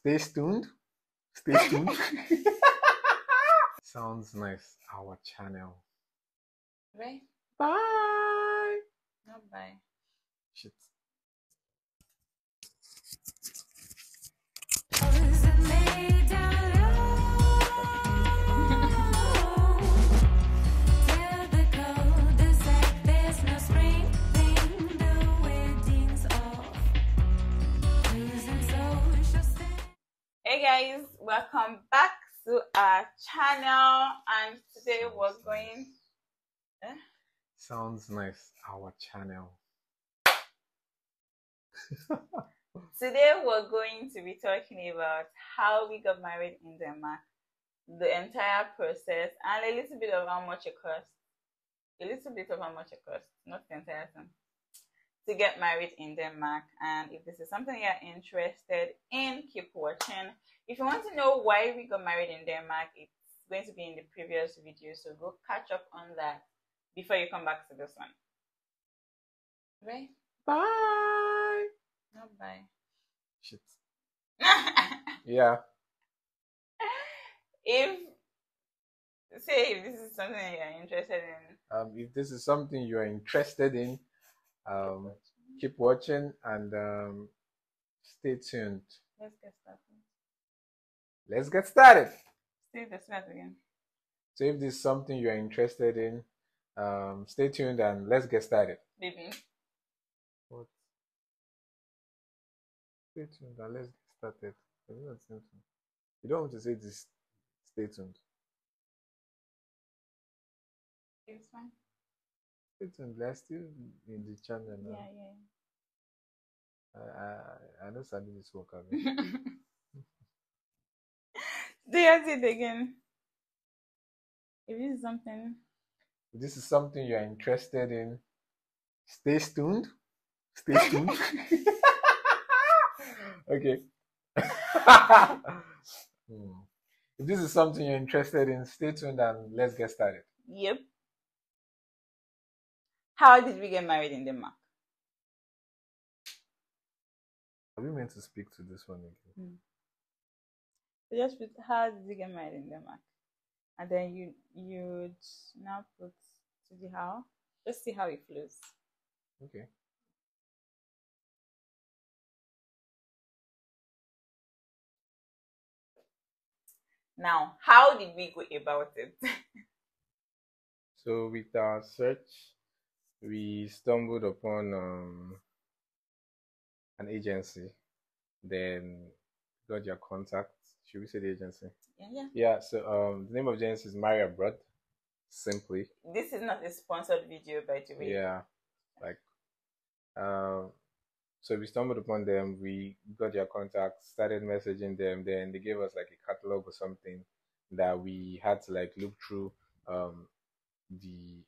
Stay tuned. Sounds nice, our channel. Bye. Bye. Not bye. Shit. Hey guys, welcome back to our channel, and today we're going sounds nice, our channel. Today we're going to be talking about how we got married in Denmark, the entire process, and a little bit of how much it costs. Not the entire thing, to get married in Denmark. And if this is something you're interested in, keep watching. If you want to know why we got married in Denmark, it's going to be in the previous video, so go catch up on that before you come back to this one. Right? Bye. Not bye. Shit. Yeah. If this is something you're interested in. Keep watching and stay tuned. Let's get started. Say this again. So if this is something you are interested in, stay tuned and let's get started. Baby. What? Stay tuned and let's get started. You don't want to say this. Stay tuned. It's fine. And last year in the channel now. I know something is working. Do you have it again? If this is something you are interested in, stay tuned. Okay. If this is something you're interested in, stay tuned and let's get started. Yep. How did we get married in Denmark? Are we meant to speak to this one again? So just put, how did we get married in Denmark? And then you now put to the how. Just see how it flows. Okay. Now, how did we go about it? So with our search, we stumbled upon an agency, then got your contact. Should we say the agency? Yeah. So the name of the agency is Marry Abroad Simply. This is not a sponsored video, by the way. Yeah. So we stumbled upon them. We got your contact, started messaging them. Then they gave us like a catalog or something that we had to like look through the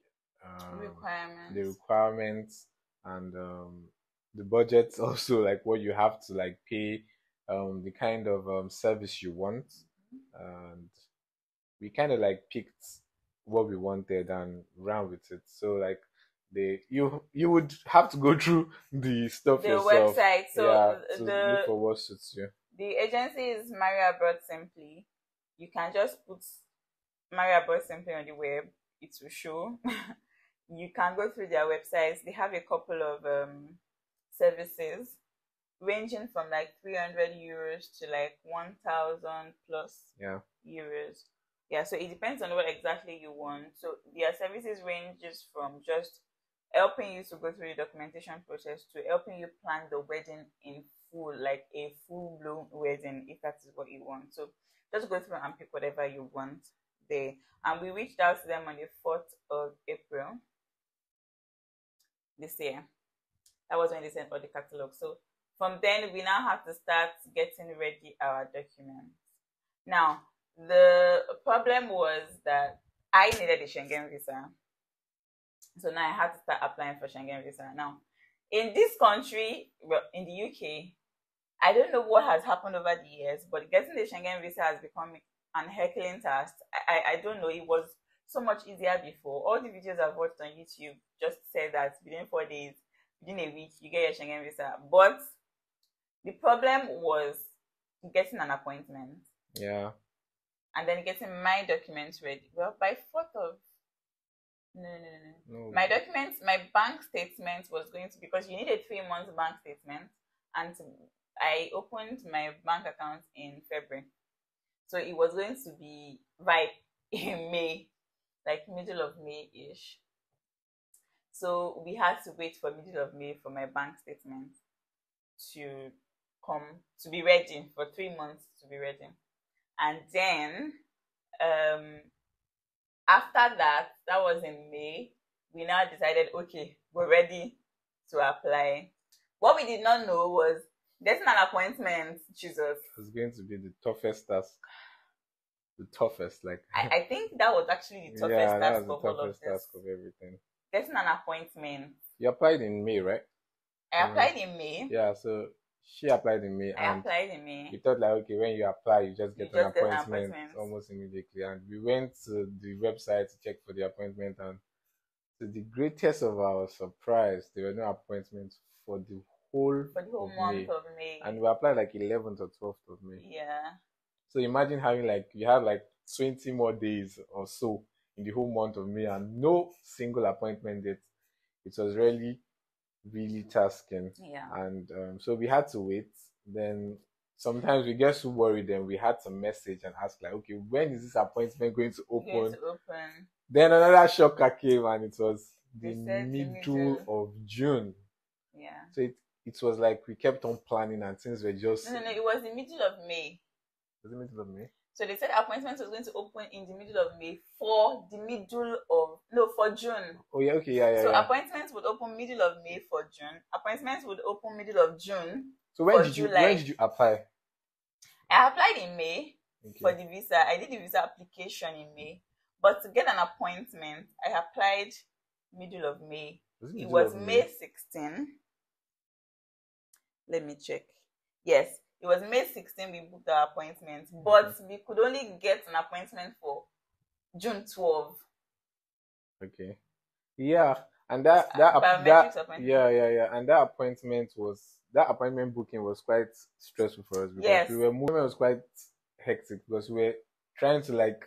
requirements and the budgets, also like what you have to like pay, the kind of service you want. And we kind of like picked what we wanted and ran with it. So like you would have to go through the stuff, the yourself, website, so yeah, to look for what suits you. The agency is Marry Abroad Simply. You can just put Marry Abroad Simply on the web, it will show. You can go through their websites. They have a couple of services ranging from like 300 euros to like 1,000 plus euros. Yeah, so it depends on what exactly you want. So their services ranges from just helping you to go through the documentation process to helping you plan the wedding in full, like a full-blown wedding, if that is what you want. So just go through and pick whatever you want there. And we reached out to them on the 4th of April. This year, that was when they sent all the catalog. So from then, we now have to start getting ready our documents. Now, the problem was that I needed a Schengen visa, so now I had to start applying for Schengen visa. Now, in this country, well, in the UK, I don't know what has happened over the years, but getting the Schengen visa has become an heckling task. I don't know. It was so much easier before. All the videos I've watched on YouTube just said that within 4 days, within a week, you get your Schengen visa. But the problem was getting an appointment. Yeah. And then getting my documents ready. Well, by 4th of... No. My documents, my bank statement was going to... Because you need a 3-month bank statement. And I opened my bank account in February. So it was going to be right in May. Like middle of May-ish. So we had to wait for middle of May for my bank statement to come, to be ready, for 3 months to be ready. And then after that was in May, we now decided, okay, we're ready to apply. What we did not know was getting an appointment, Jesus. It's going to be the toughest task. The toughest, like I think that was actually the toughest task of all of this. Task of everything. Getting an appointment. You applied in May, right? I applied in May. Yeah, so she applied in May. I applied in May. You thought, like, okay, when you apply, you just get an appointment almost immediately. And we went to the website to check for the appointment, and to the greatest of our surprise, there were no appointments for the whole month of May. And we applied like 11th or 12th of May. Yeah. So imagine having like, you have like 20 more days or so in the whole month of May and no single appointment date. It was really tasking. Yeah. And so we had to wait. Then sometimes we get so worried, then we had to message and ask like, okay, when is this appointment going to open? Then another shocker came, and it was the middle of June. Yeah. So it was like we kept on planning, and things were just... No, it was the middle of May. Was it middle of May? So they said appointment was going to open in the middle of May for June. Oh yeah, okay, yeah. So appointments would open middle of May for June. Appointments would open middle of June. So when did you apply? I applied in May for the visa. I did the visa application in May. But to get an appointment, I applied middle of May. It was May 16. Let me check. Yes. It was May 16 we booked our appointment, but we could only get an appointment for June 12. Okay. Yeah. And that appointment was, that appointment booking was quite stressful for us, because it was quite hectic, because we were trying to like...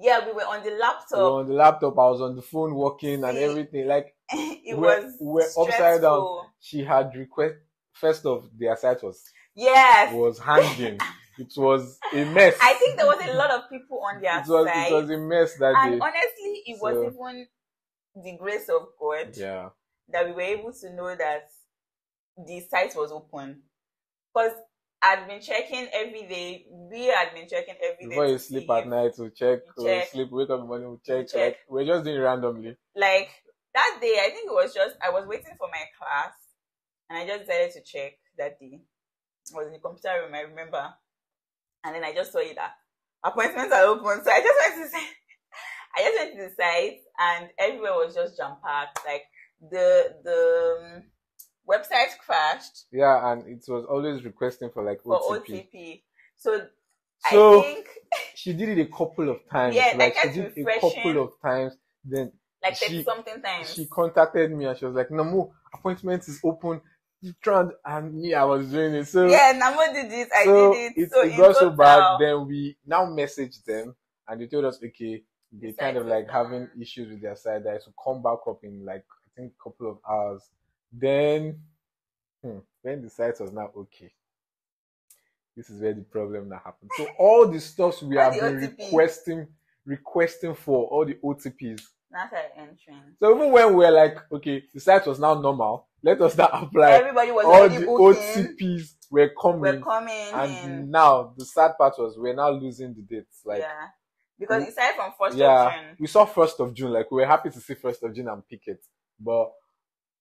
Yeah, we were on the laptop. We were on the laptop. I was on the phone working and everything. Like, we were upside down. She had requested... First off, their site was hanging. It was a mess. I think there was a lot of people on their site. It was a mess that day. And honestly, it was even the grace of God that we were able to know that the site was open. Because I'd been checking every day. We had been checking every day. Before you sleep at night, we'll check. When you sleep, wake up in the morning, we'll check. Like, we're just doing it randomly. Like, that day, I think it was just, I was waiting for my class. And I just decided to check that day. I was in the computer room, I remember. And then I just saw it that appointments are open. So I just went to the site, and everywhere was just jam-packed. Like the website crashed. Yeah, and it was always requesting for like OTP. So I think she did it a couple of times. Yeah, like she did refreshing. A couple of times. Then like 30-something times. She contacted me and she was like, Namu, appointment is open. You tried, and me, I was doing it. So yeah, Namu did it. I did it. So it got so bad. Then we now messaged them, and they told us, okay, they kind of like having issues with their side. That I should come back up in like, I think, a couple of hours. Then, when the site was now okay, this is where the problem now happened. So all the stuff we have been requesting for, all the OTPs. So even when we were like, okay, the site was now normal, let us now apply. Everybody was already booking. OTPs were coming, and now the sad part was we're now losing the dates. Like, because it started from 1st of June. We saw 1st of June. Like, we were happy to see 1st of June and pick it, but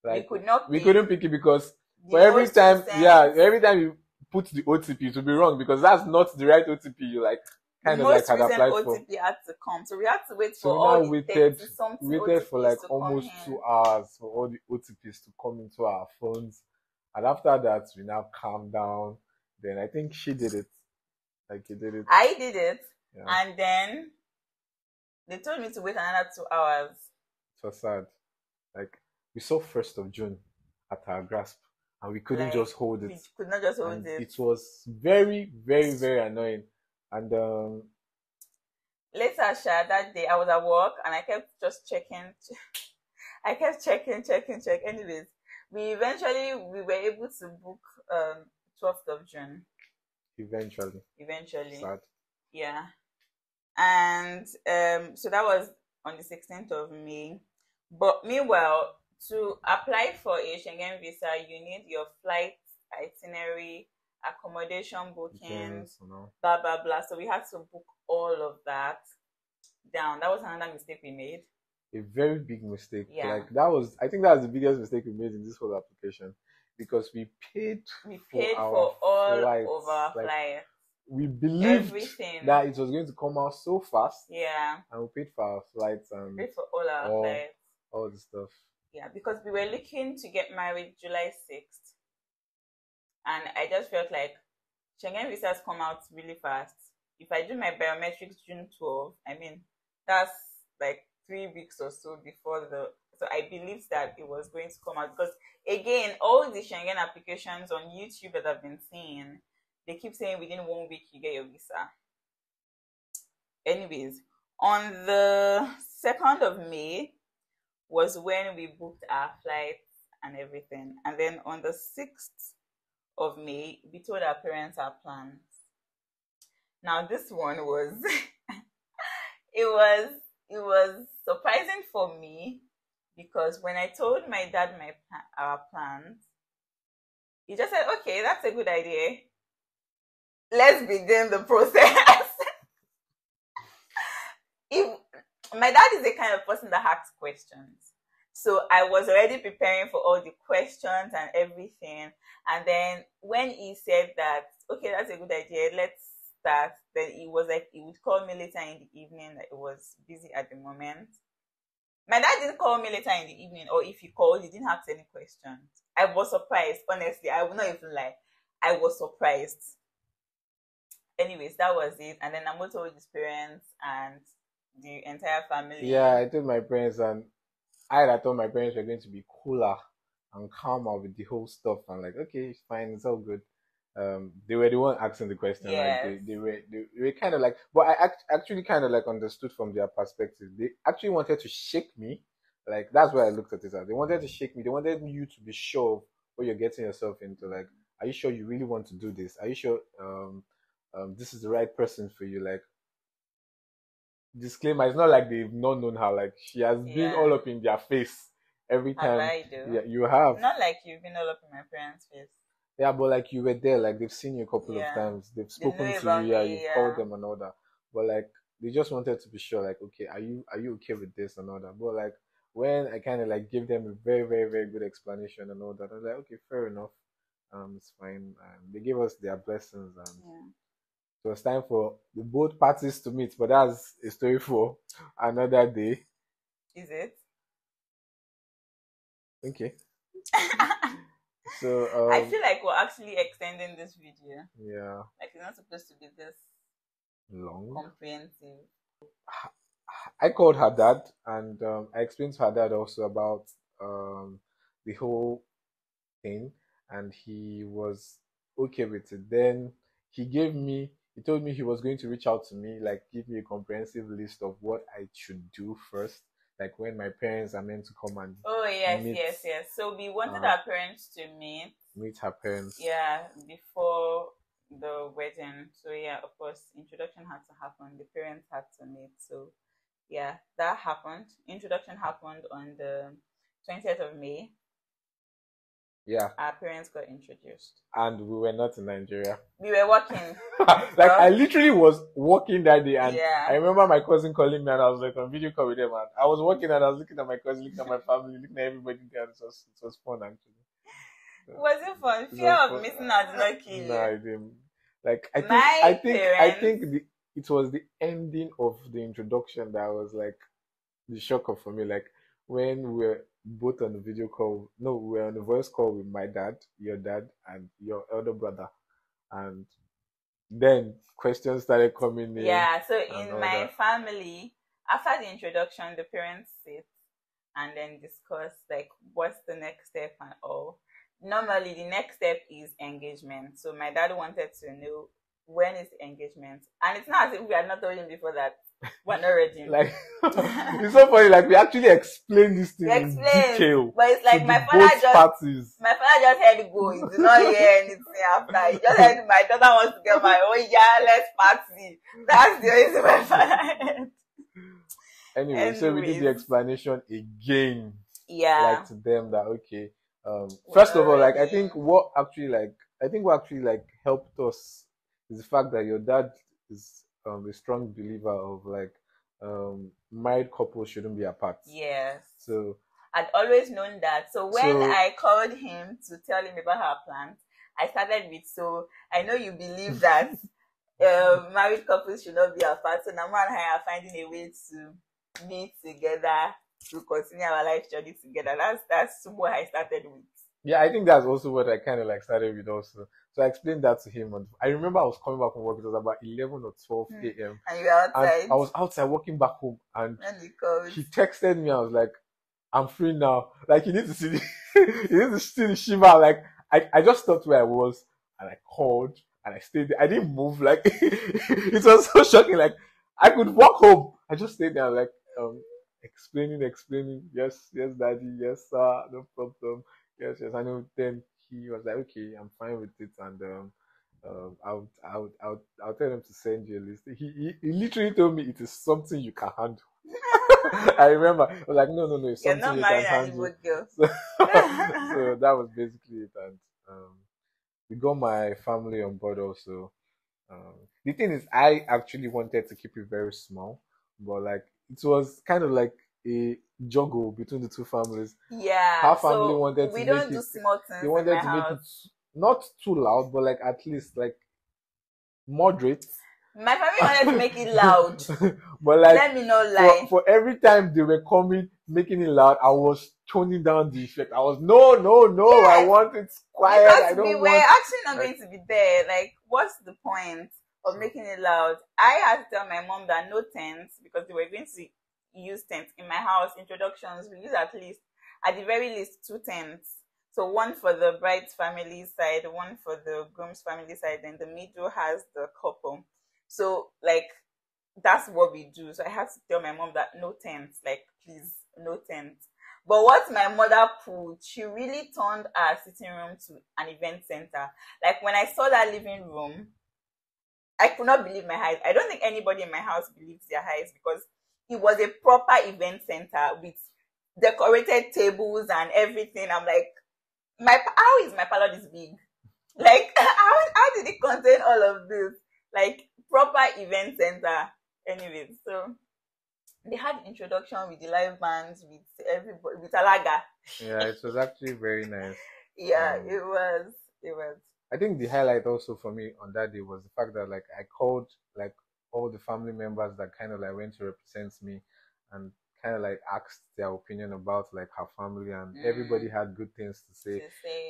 like we couldn't pick it because for every time, every time you put the OTP, it would be wrong because that's not the right OTP. You like. OTP had to come, so we had to wait for all the things. We waited for like almost 2 hours for all the OTPs to come into our phones, and after that, we now calmed down. Then I think she did it, like you did it. I did it, and then they told me to wait another 2 hours. It was sad. Like, we saw 1st of June at our grasp, and we couldn't just hold it. We could not just hold it. It was very, very, very annoying. And later, Sha, that day I was at work and I kept just checking. I kept checking. Anyways, we were able to book 12th of June. Eventually. Sad. Yeah. And so that was on the 16th of May. But meanwhile, to apply for a Schengen visa, you need your flight itinerary, accommodation bookings, blah, blah, blah. So we had to book all of that down. That was another mistake we made. A very big mistake. Yeah. Like that was, I think that was the biggest mistake we made in this whole application, because we paid for all flights. Of our flights. We believed everything, that it was going to come out so fast. Yeah. And we paid for our flights and paid for all our flights. All the stuff. Yeah, because we were looking to get married July 6th. And I just felt like Schengen visas come out really fast. If I do my biometrics June 12th, I mean, that's like 3 weeks or so before the... So I believed that it was going to come out. Because, again, all the Schengen applications on YouTube that I've been seeing, they keep saying within 1 week you get your visa. Anyways, on the 2nd of May was when we booked our flights and everything. And then on the 6th of May, we told our parents our plans. Now this one was, it was surprising for me, because when I told my dad our plans, he just said, okay, that's a good idea. Let's begin the process. My dad is the kind of person that asks questions. So I was already preparing for all the questions and everything. And then when he said that, okay, that's a good idea, let's start, then he was like, he would call me later in the evening, that he was busy at the moment. My dad didn't call me later in the evening, or if he called, he didn't ask any questions. I was surprised, honestly. I will not even lie. I was surprised. Anyways, that was it. And then Namo told his parents and the entire family. Yeah, I told my parents, and I thought my parents were going to be cooler and calmer with the whole stuff. I'm like, okay, it's fine, it's all good. They were the one asking the question. Yes. Like they were kind of like, but I actually kind of like understood from their perspective. They actually wanted to shake me. Like that's what I looked at it as. They wanted to shake me. They wanted you to be sure of what you're getting yourself into. Like, are you sure you really want to do this? Are you sure this is the right person for you? Like, disclaimer, it's not like they've not known her. Like, she has been all up in their face every time. Yeah, you have. Not like you've been all up in my parents' face. Yeah, but like you were there. Like, they've seen you a couple of times. They've spoken to you. Yeah, you called them and all that. But like, they just wanted to be sure. Like, okay, are you okay with this and all that? But like, when I kind of like gave them a very, very, very good explanation and all that, I was like, okay, fair enough. It's fine. And they gave us their blessings and. Yeah. It was time for the both parties to meet, but that's a story for another day. Is it? Okay. So I feel like we're actually extending this video. Yeah. Like, it's not supposed to be this long, comprehensive. I called her dad, and I explained to her dad also about the whole thing, and he was okay with it. Then he told me he was going to reach out to me, like give me a comprehensive list of what I should do first, like when my parents are meant to come and meet. So we wanted our parents to meet her parents. Yeah, before the wedding. So yeah, of course, introduction had to happen. The parents had to meet. So yeah, that happened. Introduction happened on the 20th of May. Yeah, our parents got introduced, and we were not in Nigeria. We were working. I literally was working that day, and I remember my cousin calling me, and I was like on video call with them. And I was working, and I was looking at my cousin, looking at my family, looking at everybody there. It was fun, actually. Was it fun? Fear of missing out did not kill you. No, I didn't. Like I think it was the ending of the introduction that was like the shocker for me. Like when we were both on the video call, no, we were on a voice call with my dad, your dad, and your elder brother, and then questions started coming in. Yeah, so in my family, after the introduction, the parents sit and then discuss like what's the next step and all. normally the next step is engagement. So my dad wanted to know, when is engagement? And it's not as if we had not told him before that we're not ready. Like, it's so funny, like we actually explained this thing in detail. But it's like my father just had to go. He did not hear anything after. He just said, my daughter wants to get married. Oh yeah, let's party. That's the only thing my father had. Anyway, so we did the explanation again. Yeah. Like to them that okay. First of all, like I think what actually helped us is the fact that your dad is a strong believer of like married couples shouldn't be apart. Yes. So I'd always known that. So I called him to tell him about her plans, I started with, so I know you believe that married couples should not be apart. So now and I are finding a way to meet together, to continue our life journey together. That's what I started with. Yeah, I think that's also what I kind of like started with also. So I explained that to him, and I remember I was coming back from work. It was about 11 or 12 a.m. And you were outside. And I was outside walking back home, and he texted me. I was like, "I'm free now. Like you need to see the, you need to see the Shiva." Like I just stopped where I was, and I called, and I stayed there. I didn't move. Like it was so shocking. Like I could walk home. I just stayed there. Like explaining. Yes, yes, daddy. Yes, sir. No problem. Yes, I know. Then he was like, okay, I'm fine with it, and I'll tell him to send you a list. He literally told me it is something you can handle. I remember I was like, no, it's something you can handle. So that was basically it, and we got my family on board also. The thing is, I actually wanted to keep it very small, but like it was kind of like a juggle between the two families. Yeah, her family wanted to make it. They wanted to make it not too loud, but like at least like moderate. My family wanted to make it loud, but like let me not lie. For every time they were coming, making it loud, I was toning down the effect. I was no. Yeah. I want it quiet. I don't want. We're actually not going to be there. Like, what's the point of making it loud? I had to tell my mom that no tents, because they were going to use tents in my house. Introductions, we use at the very least two tents. So one for the bride's family side, one for the groom's family side, and the middle has the couple. So like that's what we do. So I had to tell my mom that no tents, like please, no tents. But what my mother pulled, she really turned our sitting room to an event center. Like when I saw that living room, I could not believe my eyes. I don't think anybody in my house believes their eyes, because it was a proper event center with decorated tables and everything. I'm like, how is my parlor this big? Like, how did it contain all of this? Like, proper event center. Anyway, so they had introduction with the live bands, with everybody, with Alaga. Yeah, it was actually very nice. Yeah, it was. I think the highlight also for me on that day was the fact that, like, I called, like, all the family members that kind of like went to represent me, and kind of like asked their opinion about like her family, and everybody had good things to say.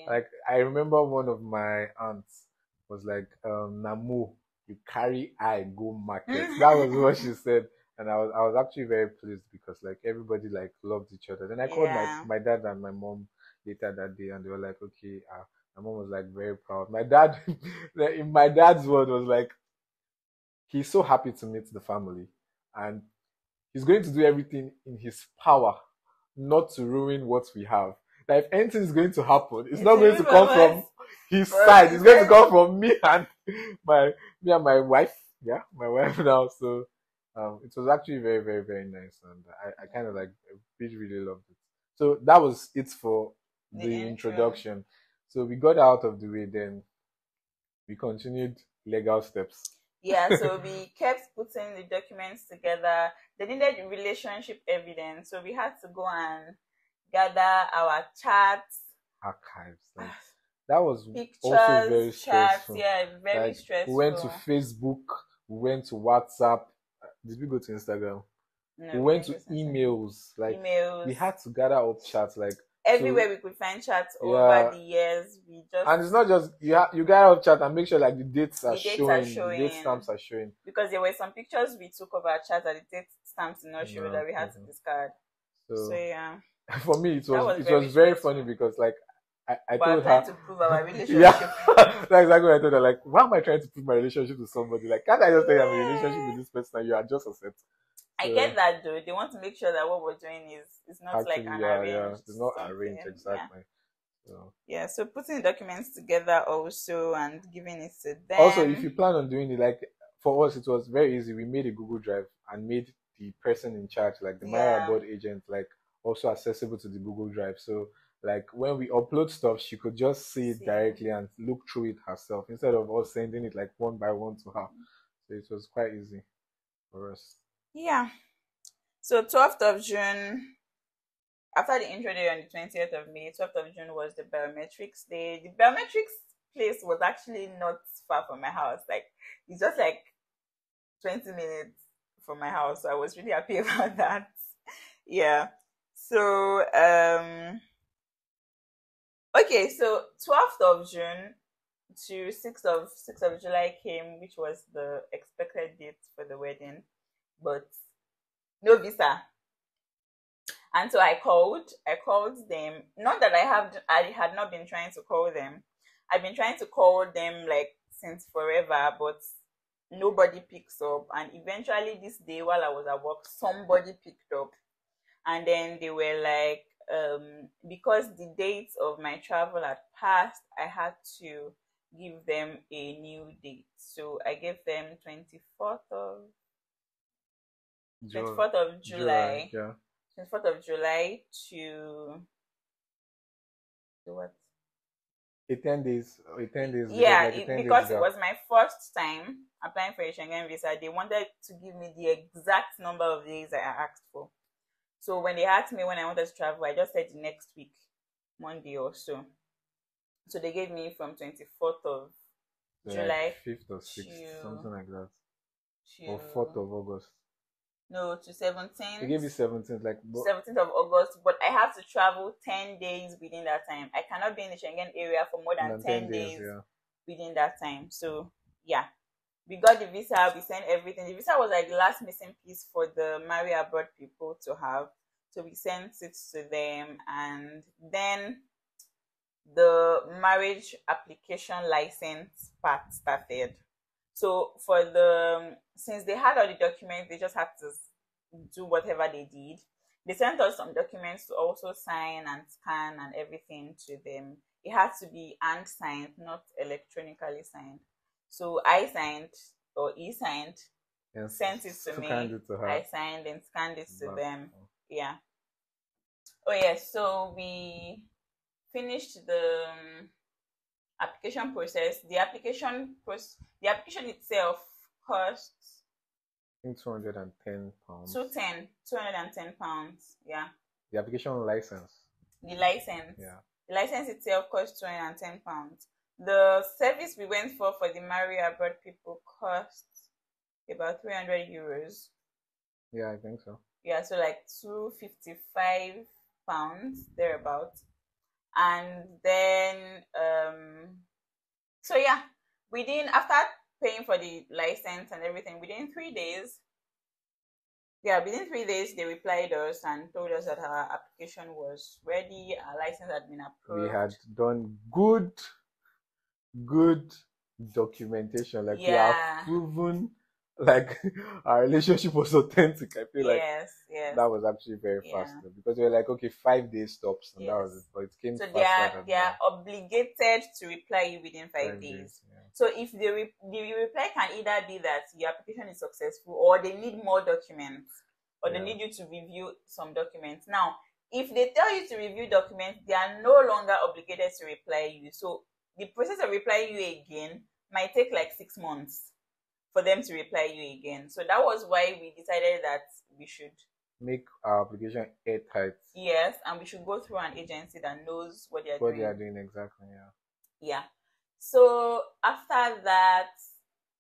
Like I remember one of my aunts was like, Namu, you carry I go market. That was what she said. And I was actually very pleased, because like everybody like loved each other. Then I called my dad and my mom later that day, and they were like, okay, my mom was like very proud. My dad, in my dad's word, was like, he's so happy to meet the family, and he's going to do everything in his power not to ruin what we have. Like if anything is going to happen, it's not going to come from his side. It's going to come from me and my wife. Yeah, my wife now. So it was actually very, very, very nice, and I kind of like really loved it. So that was it for the introduction. So we got out of the way, then we continued legal steps. Yeah, so we kept putting the documents together. They needed relationship evidence, so we had to go and gather our charts, archives. Like, that was pictures, also very stressful. Yeah, very like, stressful. We went to Facebook, we went to WhatsApp. Did we go to Instagram? No, we went to emails. Like we had to gather up charts. Like everywhere we could find charts over the years. And it's not just you gotta have chat and make sure like the dates are showing, the date stamps are showing. Because there were some pictures we took of our charts that the date stamps did not show, that we had to discard. So yeah. For me it was very funny, because like I told her to prove my relationship. That's exactly what I told her. Like, why am I trying to prove my relationship to somebody? Like, can't I just say I'm in a relationship with this person and you are just upset? I get that, though. They want to make sure that what we're doing is it's not arranged. It's not arranged, exactly. Yeah, so putting the documents together also and giving it to them. Also, if you plan on doing it, like for us, it was very easy. We made a Google Drive and made the person in charge, like the Marry Abroad agent, like also accessible to the Google Drive. So like when we upload stuff, she could just see it directly and look through it herself instead of us sending it like one by one to her. So it was quite easy for us. Yeah. So 12th of June, after the intro day on the 20th of May, 12th of June was the biometrics day. The biometrics place was actually not far from my house. Like, it's just like 20 minutes from my house. So I was really happy about that. Yeah. So, okay, so 12th of June to 6th of July came, which was the expected date for the wedding. But no visa, and so I called them. Not that I had not been trying to call them. I've been trying to call them like since forever, but nobody picks up. And eventually this day, while I was at work, somebody picked up, and then they were like, because the dates of my travel had passed, I had to give them a new date. So I gave them 24th of July. Yeah. 24th of July to what? 10 days. 10 days. Yeah, because it was my first time applying for a Schengen visa. They wanted to give me the exact number of days I asked for. So when they asked me when I wanted to travel, I just said next week, Monday or so. So they gave me from 24th of July, 5th or 6th, something like that, or 4th of August. No, to 17th. They gave you 17th, like 17th of August. But I have to travel 10 days within that time. I cannot be in the Schengen area for more than 10 days within that time. So yeah, we got the visa. We sent everything. The visa was like the last missing piece for the Marry Abroad people to have. So we sent it to them, and then the marriage application license part started. So for the, since they had all the documents, they just had to do whatever they did. They sent us some documents to also sign and scan and everything to them. It had to be hand signed, not electronically signed. So I signed, or he signed, yes, sent it to me. It to her. I signed and scanned it to them. Yeah. Oh yeah. So we finished the application process. The application itself costs, I think, £210. 210 pounds. Yeah. The application license. The license. Yeah. The license itself costs £210. The service we went for the Marry Abroad people costs about €300. Yeah, I think so. Yeah, so like £255 thereabouts. And then so yeah, within, after paying for the license and everything, within three days they replied us and told us that our application was ready, our license had been approved, we had done good documentation, like we have proven like our relationship was authentic. I feel like that was actually very fast, though, because we were like, okay, 5 days tops, and that was it. But it came so they are obligated to reply you within five days. Yeah. So if the reply can either be that your application is successful, or they need more documents, or they need you to review some documents. Now, if they tell you to review documents, they are no longer obligated to reply you. So the process of replying you again might take like 6 months for them to reply you again. So that was why we decided that we should make our application airtight. Yes, and we should go through an agency that knows what they're doing. What they're doing, exactly, yeah. So after that,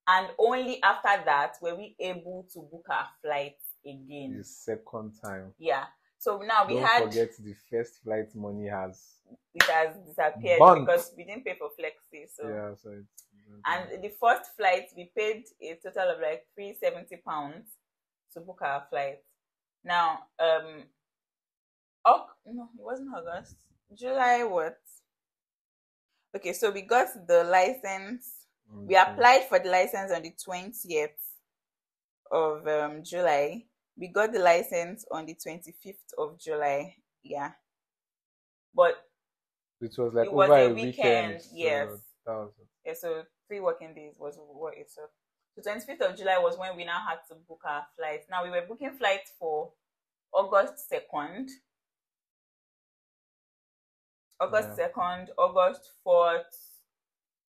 and only after that, were we able to book our flight again. The second time. Yeah. So now we had... Don't forget, the first flight money has... It has disappeared because we didn't pay for flexi. So yeah, so it's... And the first flight, we paid a total of like £370 to book our flight. Now, no, it wasn't August. July what? Okay, so we got the license. Okay. We applied for the license on the 20th of July. We got the license on the 25th of July. Yeah. But it was like over a weekend. Yes. So yeah, so 3 working days was what it took. The 25th of July was when we now had to book our flights. Now, we were booking flights for August 2nd. August 2nd, August 4th,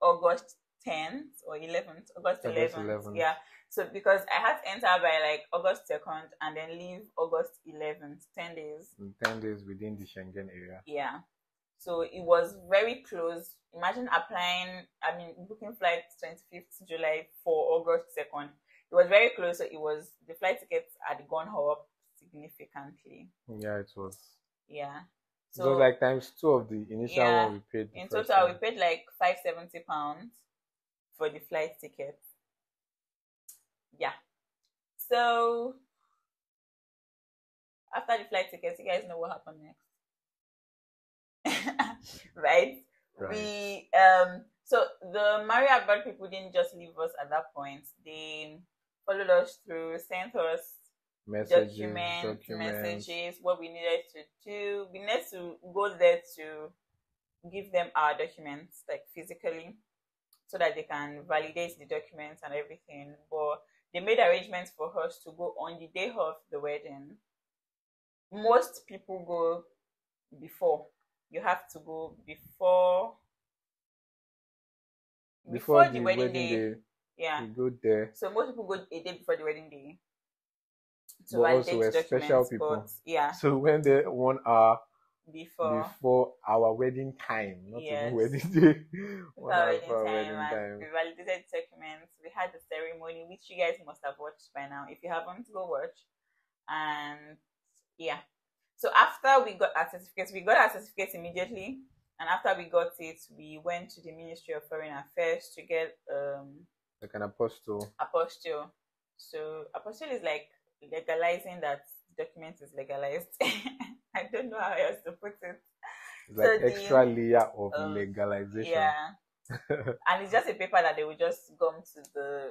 August 10th or 11th, August 11th. Yeah. So because I had to enter by like August 2nd and then leave August 11th, 10 days. In 10 days within the Schengen area. Yeah. So it was very close. Imagine applying, I mean, booking flights 25th July for August 2nd. It was very close. So it was, the flight tickets had gone up significantly. Yeah, it was. Yeah. So like times 2 of the initial one we paid. In total, we paid like £570 for the flight ticket. Yeah. So after the flight tickets, you guys know what happened next, right? We so the Marry Abroad people didn't just leave us at that point. They followed us through, sent us messages, what we needed to do. We needed to go there to give them our documents, like physically, so that they can validate the documents and everything. But they made arrangements for us to go on the day of the wedding. Most people go before. You have to go before the wedding day. Yeah, you go there. So most people go a day before the wedding day. So but also we're special people. But, yeah. So when they 1 hour before our wedding time, not even wedding day. Our wedding time. We validated documents. We had the ceremony, which you guys must have watched by now. If you haven't, go watch. And yeah. So after we got our certificates, immediately. And after we got it, we went to the Ministry of Foreign Affairs to get like an apostille. Apostille. So apostille is like legalizing that document is legalized. I don't know how else to put it. It's like so extra layer of legalization. Yeah. And it's just a paper that they will just gum to the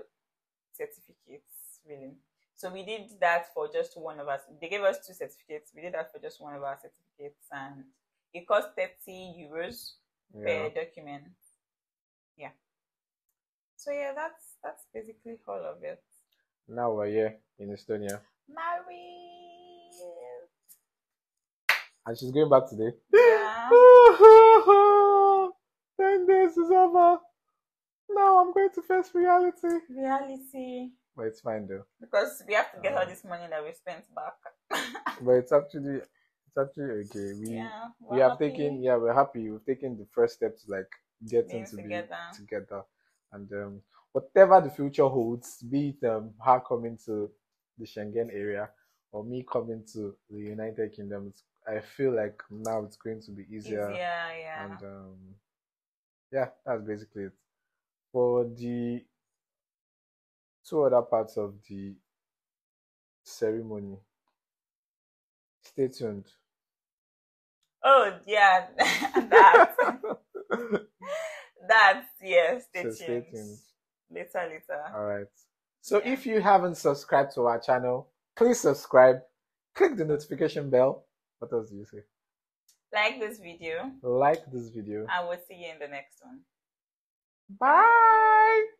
certificates, really. So we did that for just one of us. They gave us 2 certificates. We did that for just one of our certificates, and it cost 30 euros per document. Yeah. So yeah, that's basically all of it. Now we're here in Estonia. Married. And she's going back today. Yeah. 10 days is over. Now I'm going to face reality. But it's fine though. Because we have to get all this money that we spent back. But it's actually okay. We're happy. We've taken the first steps like getting together. And whatever the future holds, be it her coming to the Schengen area or me coming to the United Kingdom, I feel like now it's going to be easier. Yeah. And yeah, that's basically it. For the 2 other parts of the ceremony, stay tuned. Oh, yeah. Stay tuned. Later. All right. So if you haven't subscribed to our channel, please subscribe. Click the notification bell. What else do you say? Like this video. I will see you in the next one. Bye.